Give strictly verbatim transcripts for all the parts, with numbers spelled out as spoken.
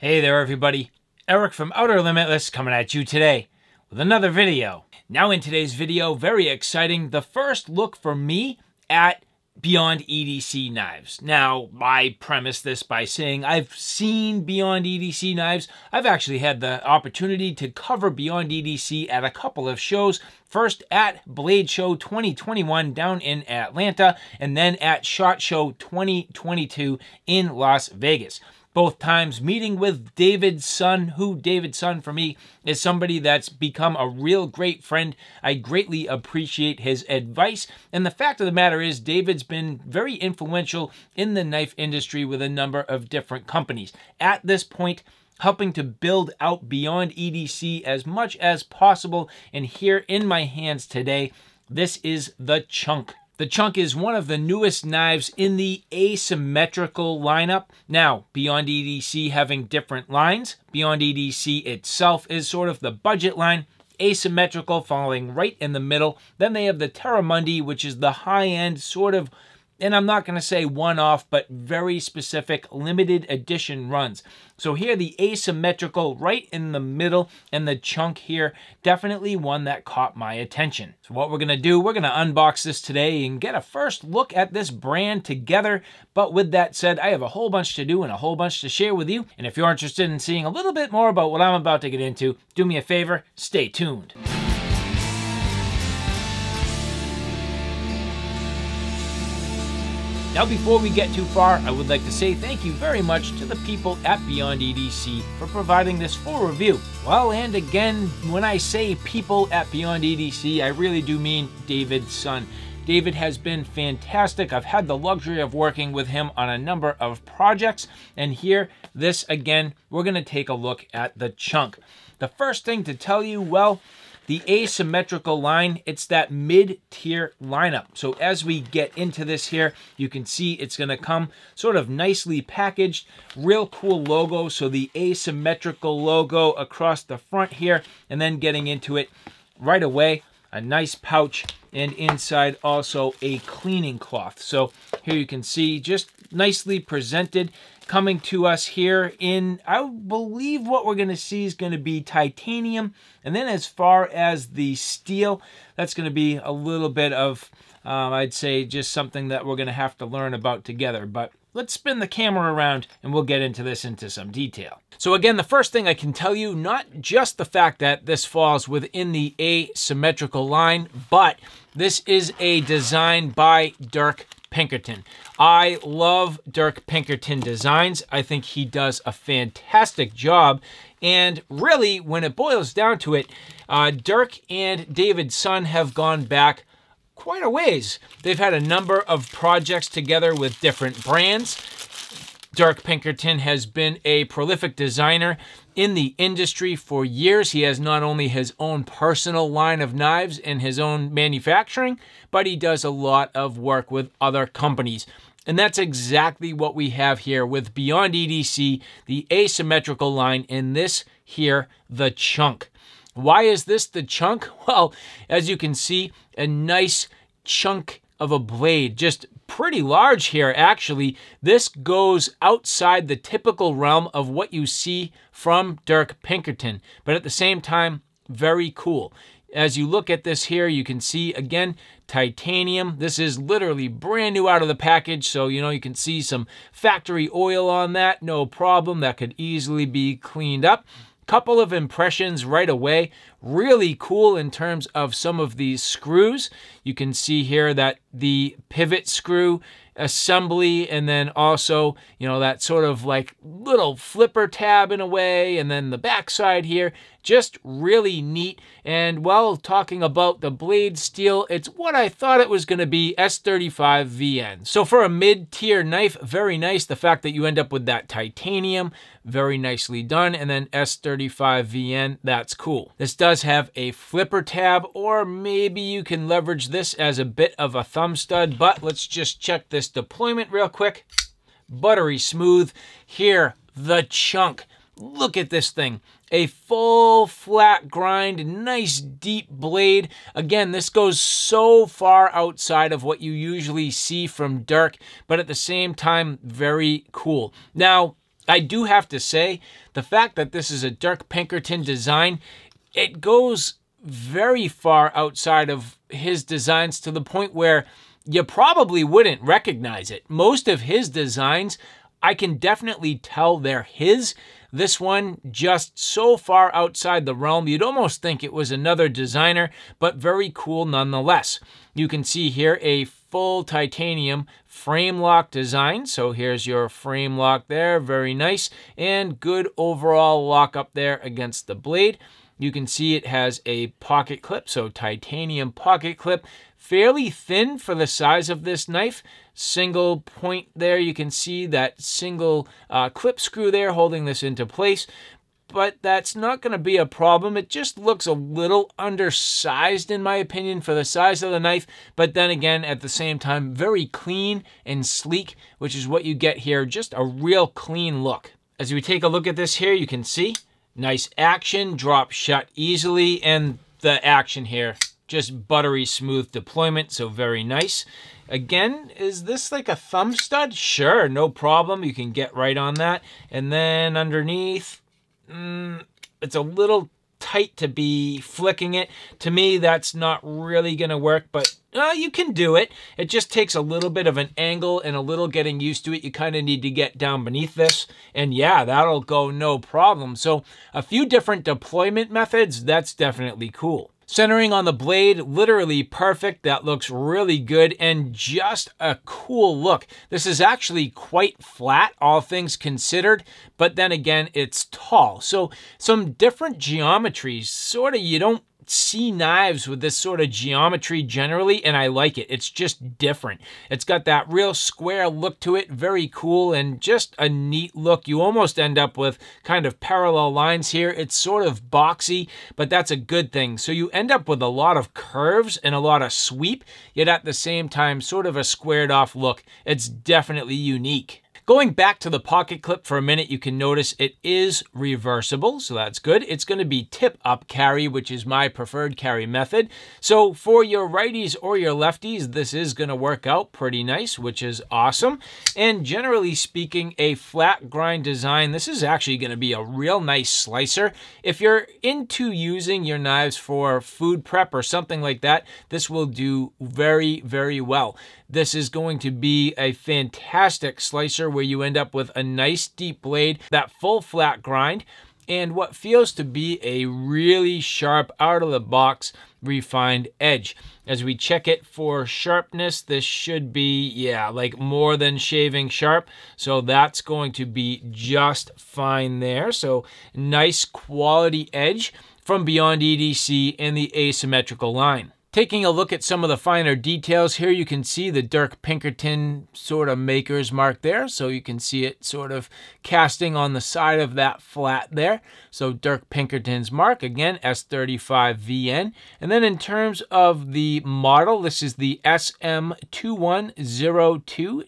Hey there everybody, Eric from Outer Limitless coming at you today with another video. Now in today's video, very exciting, the first look for me at Beyond E D C knives. Now, I premise this by saying I've seen Beyond E D C knives. I've actually had the opportunity to cover Beyond E D C at a couple of shows. First at Blade Show twenty twenty-one down in Atlanta, and then at SHOT Show twenty twenty-two in Las Vegas. Both times meeting with David Hsun, who David Hsun for me is somebody that's become a real great friend. I greatly appreciate his advice. And the fact of the matter is David's been very influential in the knife industry with a number of different companies. At this point, helping to build out Beyond E D C as much as possible. And here in my hands today, this is the Chunk. The Chunk is one of the newest knives in the asymmetrical lineup. Now, Beyond E D C having different lines. Beyond E D C itself is sort of the budget line, asymmetrical falling right in the middle. Then they have the Terramundi, which is the high-end sort of, and I'm not going to say one-off, but very specific limited edition runs. So here the asymmetrical right in the middle and the Chunk here, definitely one that caught my attention. So what we're going to do, we're going to unbox this today and get a first look at this brand together. But with that said, I have a whole bunch to do and a whole bunch to share with you. And if you're interested in seeing a little bit more about what I'm about to get into, do me a favor, stay tuned. Now, before we get too far, I would like to say thank you very much to the people at Beyond E D C for providing this full review. Well, and again, when I say people at Beyond E D C, I really do mean David Hsun. David has been fantastic. I've had the luxury of working with him on a number of projects. And here, this again, we're going to take a look at the Chunk. The first thing to tell you, well, the asymmetrical line, it's that mid-tier lineup. So as we get into this here, you can see it's gonna come sort of nicely packaged, real cool logo. So the asymmetrical logo across the front here, and then getting into it right away, a nice pouch, and inside also a cleaning cloth. So here you can see just nicely presented, coming to us here in, I believe what we're going to see is going to be titanium. And then as far as the steel, that's going to be a little bit of, um, I'd say, just something that we're going to have to learn about together. But let's spin the camera around and we'll get into this into some detail. So again, the first thing I can tell you, not just the fact that this falls within the asymmetrical line, but this is a design by Dirk Pinkerton. I love Dirk Pinkerton designs. I think he does a fantastic job. And really, when it boils down to it, uh, Dirk and David Hsun have gone back quite a ways. They've had a number of projects together with different brands. Dirk Pinkerton has been a prolific designer in the industry for years. He has not only his own personal line of knives and his own manufacturing, but he does a lot of work with other companies. And that's exactly what we have here with Beyond E D C, the asymmetrical line, and this here, the Chunk. Why is this the Chunk? Well, as you can see, a nice chunk of a blade, just pretty large here, actually. This goes outside the typical realm of what you see from Dirk Pinkerton, but at the same time, very cool. As you look at this here, you can see, again, titanium. This is literally brand new out of the package, so, you know, you can see some factory oil on that, no problem. That could easily be cleaned up. Couple of impressions right away. Really cool in terms of some of these screws. You can see here that the pivot screw assembly, and then also, you know, that sort of like little flipper tab in a way, and then the backside here, just really neat. And while talking about the blade steel, it's what I thought it was going to be, S thirty-five V N. So for a mid-tier knife, very nice. The fact that you end up with that titanium, very nicely done. And then S thirty-five V N, that's cool. This does have a flipper tab, or maybe you can leverage this as a bit of a thumb stud, but let's just check this deployment real quick. Buttery smooth. Here, the Chunk. Look at this thing. A full flat grind, nice deep blade. Again, this goes so far outside of what you usually see from Dirk, but at the same time, very cool. Now, I do have to say, the fact that this is a Dirk Pinkerton design, it goes very far outside of his designs to the point where you probably wouldn't recognize it. Most of his designs, I can definitely tell they're his. This one just so far outside the realm, you'd almost think it was another designer, but very cool nonetheless. You can see here a full titanium frame lock design. So here's your frame lock there, very nice, and good overall lock up there against the blade. You can see it has a pocket clip, so titanium pocket clip, fairly thin for the size of this knife. Single point there, you can see that single uh, clip screw there holding this into place, but that's not going to be a problem. It just looks a little undersized in my opinion for the size of the knife, but then again, at the same time, very clean and sleek, which is what you get here, just a real clean look. As we take a look at this here, you can see nice action, drop shut easily, and the action here, just buttery smooth deployment, so very nice. Again, is this like a thumb stud? Sure, no problem, you can get right on that. And then underneath, mm, it's a little tight to be flicking it. To me, that's not really gonna work, but uh, you can do it. It just takes a little bit of an angle and a little getting used to it. You kind of need to get down beneath this, and yeah, that'll go no problem. So a few different deployment methods, that's definitely cool. Centering on the blade, literally perfect. That looks really good and just a cool look. This is actually quite flat, all things considered, but then again, it's tall. So some different geometries, sort of, you don't see knives with this sort of geometry generally, and I like it. It's just different. It's got that real square look to it, very cool, and just a neat look. You almost end up with kind of parallel lines here. It's sort of boxy, but that's a good thing. So you end up with a lot of curves and a lot of sweep, yet at the same time, sort of a squared off look. It's definitely unique. Going back to the pocket clip for a minute, you can notice it is reversible, so that's good. It's going to be tip-up carry, which is my preferred carry method. So for your righties or your lefties, this is going to work out pretty nice, which is awesome. And generally speaking, a flat grind design, this is actually going to be a real nice slicer. If you're into using your knives for food prep or something like that, this will do very, very well. This is going to be a fantastic slicer where you end up with a nice deep blade, that full flat grind, and what feels to be a really sharp, out-of-the-box, refined edge. As we check it for sharpness, this should be, yeah, like more than shaving sharp. So that's going to be just fine there. So nice quality edge from Beyond E D C and the asymmetrical line. Taking a look at some of the finer details here, you can see the Dirk Pinkerton sort of maker's mark there. So you can see it sort of casting on the side of that flat there. So Dirk Pinkerton's mark, again, S thirty-five V N. And then in terms of the model, this is the S M twenty-one oh two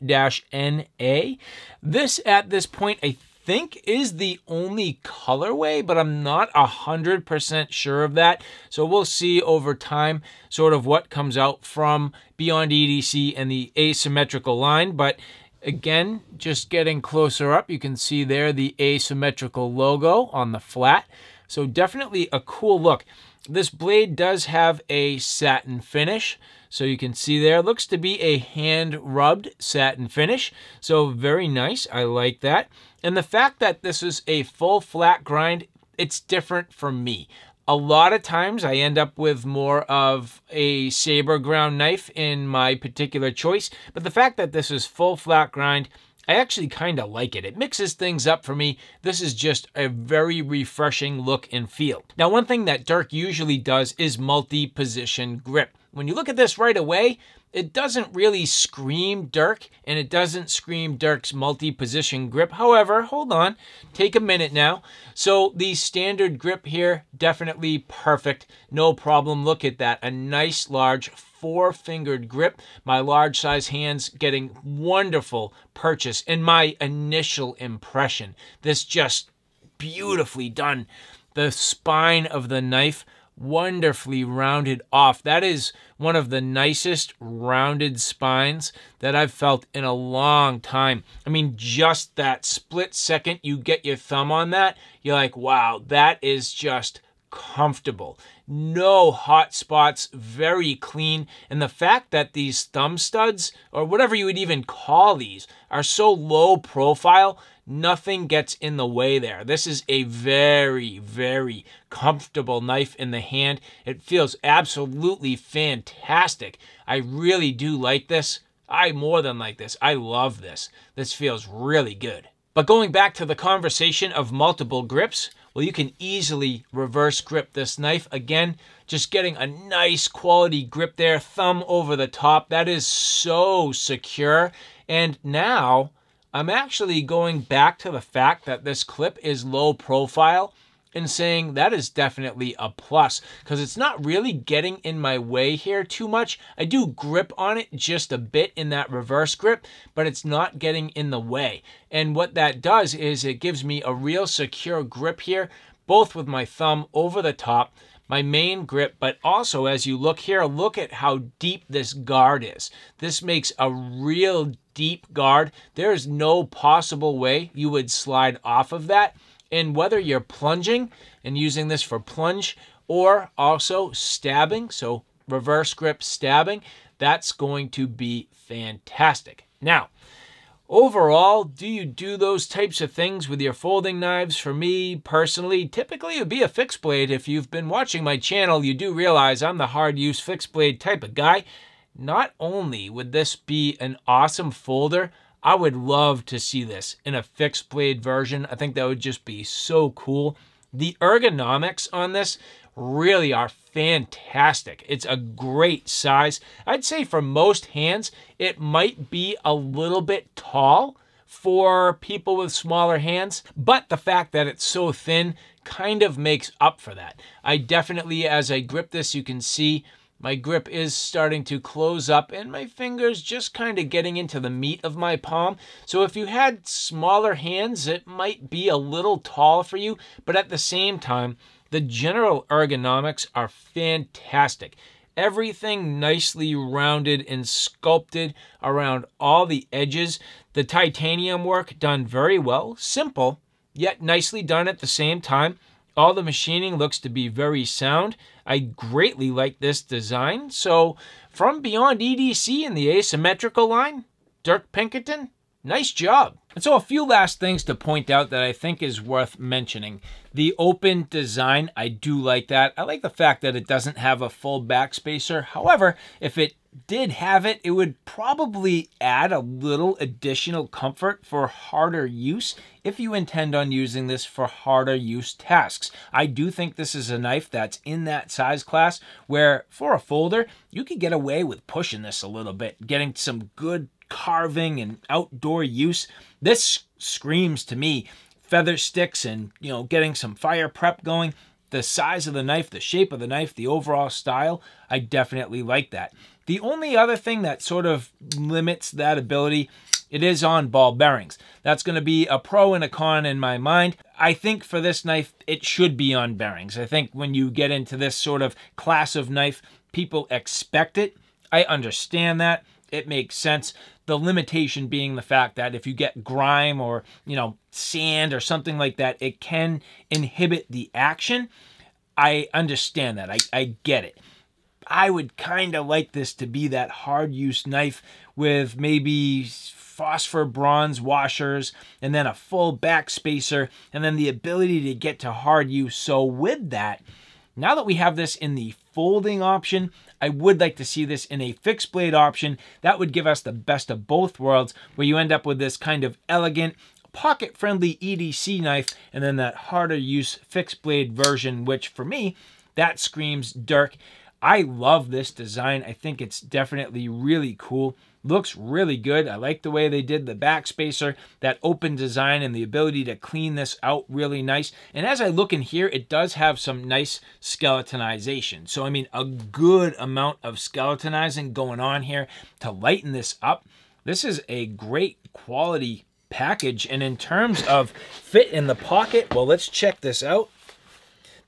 N A. This, at this point, I think is the only colorway, but I'm not a hundred percent sure of that. So we'll see over time sort of what comes out from Beyond E D C and the asymmetrical line. But again, just getting closer up, you can see there the asymmetrical logo on the flat. So definitely a cool look. This blade does have a satin finish. So you can see there, looks to be a hand-rubbed satin finish. So very nice, I like that. And the fact that this is a full flat grind, it's different for me. A lot of times I end up with more of a saber ground knife in my particular choice, but the fact that this is full flat grind, I actually kind of like it. It mixes things up for me. This is just a very refreshing look and feel. Now, one thing that Dirk usually does is multi-position grip. When you look at this right away, it doesn't really scream Dirk, and it doesn't scream Dirk's multi-position grip. However, hold on, take a minute now. So the standard grip here, definitely perfect, no problem. Look at that, a nice large four-fingered grip. My large size hands getting wonderful purchase in my initial impression. This just beautifully done. The spine of the knife, wonderfully rounded off. That is one of the nicest rounded spines that I've felt in a long time. I mean, just that split second you get your thumb on that, you're like, wow, that is just comfortable. No hot spots, very clean. And the fact that these thumb studs, or whatever you would even call these, are so low profile, nothing gets in the way there. This is a very, very comfortable knife in the hand. It feels absolutely fantastic. I really do like this. I more than like this. I love this. This feels really good. But going back to the conversation of multiple grips, well, you can easily reverse grip this knife. Again, just getting a nice quality grip there, thumb over the top. That is so secure. And now I'm actually going back to the fact that this clip is low profile and saying that is definitely a plus, because it's not really getting in my way here too much. I do grip on it just a bit in that reverse grip, but it's not getting in the way. And what that does is it gives me a real secure grip here, both with my thumb over the top, my main grip, but also as you look here, look at how deep this guard is. This makes a real deep guard. There is no possible way you would slide off of that. And whether you're plunging and using this for plunge or also stabbing, so reverse grip stabbing, that's going to be fantastic. Now, overall, do you do those types of things with your folding knives? For me personally, typically it would be a fixed blade. If you've been watching my channel, you do realize I'm the hard use fixed blade type of guy. Not only would this be an awesome folder, I would love to see this in a fixed blade version. I think that would just be so cool. The ergonomics on this really are fantastic. It's a great size. I'd say for most hands, it might be a little bit tall for people with smaller hands, but the fact that it's so thin kind of makes up for that. I definitely, as I grip this, you can see my grip is starting to close up and my fingers just kind of getting into the meat of my palm. So if you had smaller hands, it might be a little tall for you, but at the same time, the general ergonomics are fantastic. Everything nicely rounded and sculpted around all the edges. The titanium work done very well, simple, yet nicely done at the same time. All the machining looks to be very sound. I greatly like this design. So from Beyond E D C and the asymmetrical line, Dirk Pinkerton, nice job. And so a few last things to point out that I think is worth mentioning. The open design, I do like that. I like the fact that it doesn't have a full back spacer. However, if it did have it, it would probably add a little additional comfort for harder use if you intend on using this for harder use tasks. I do think this is a knife that's in that size class where for a folder, you could get away with pushing this a little bit, getting some good carving and outdoor use. This screams to me feather sticks and, you know, getting some fire prep going. The size of the knife, the shape of the knife, the overall style, I definitely like that. The only other thing that sort of limits that ability, it is on ball bearings. That's going to be a pro and a con in my mind. I think for this knife, it should be on bearings. I think when you get into this sort of class of knife, people expect it. I understand that. It makes sense. The limitation being the fact that if you get grime or, you know, sand or something like that, it can inhibit the action. I understand that. I, I get it. I would kind of like this to be that hard use knife with maybe phosphor bronze washers and then a full back spacer and then the ability to get to hard use. So with that, now that we have this in the folding option, I would like to see this in a fixed blade option. That would give us the best of both worlds where you end up with this kind of elegant, pocket-friendly E D C knife and then that harder use fixed blade version, which for me, that screams Dirk. I love this design. I think it's definitely really cool. Looks really good. I like the way they did the back spacer, that open design, and the ability to clean this out really nice. And as I look in here, it does have some nice skeletonization. So, I mean, a good amount of skeletonizing going on here to lighten this up. This is a great quality package. And in terms of fit in the pocket, well, let's check this out.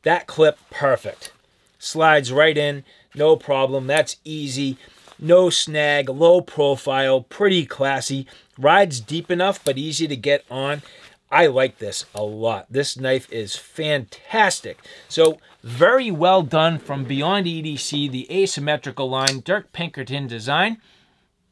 That clip, perfect. slides right in, no problem. That's easy, no snag, low profile, pretty classy. Rides deep enough, but easy to get on. I like this a lot. This knife is fantastic. So very well done from Beyond E D C, the asymmetrical line, Dirk Pinkerton design.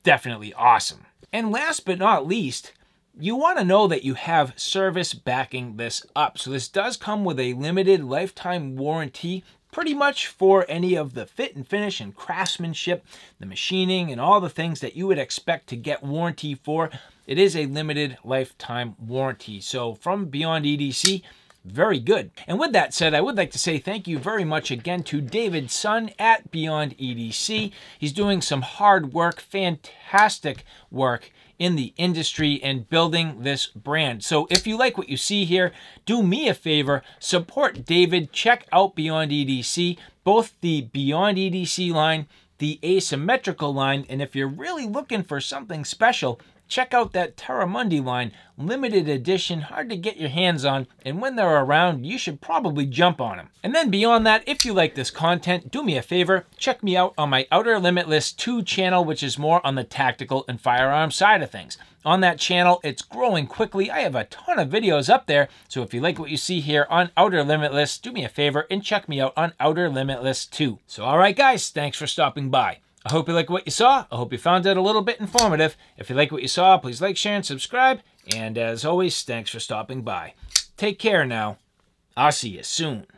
Definitely awesome. And last but not least, you want to know that you have service backing this up. So this does come with a limited lifetime warranty, pretty much for any of the fit and finish and craftsmanship, the machining and all the things that you would expect to get warranty for. It is a limited lifetime warranty. So from Beyond E D C, very good. And with that said, I would like to say thank you very much again to David Hsun at Beyond E D C. He's doing some hard work, fantastic work in the industry and building this brand. So if you like what you see here, do me a favor, support David, check out Beyond E D C, both the Beyond E D C line, the asymmetrical line, and if you're really looking for something special, check out that Terramundi line, limited edition, hard to get your hands on, and when they're around, you should probably jump on them. And then beyond that, if you like this content, do me a favor, check me out on my Outer Limitless two channel, which is more on the tactical and firearm side of things. On that channel, it's growing quickly. I have a ton of videos up there, so if you like what you see here on Outer Limitless, do me a favor and check me out on Outer Limitless two. So all right, guys, thanks for stopping by. I hope you like what you saw. I hope you found it a little bit informative. If you like what you saw, please like, share, and subscribe. And as always, thanks for stopping by. Take care now. I'll see you soon.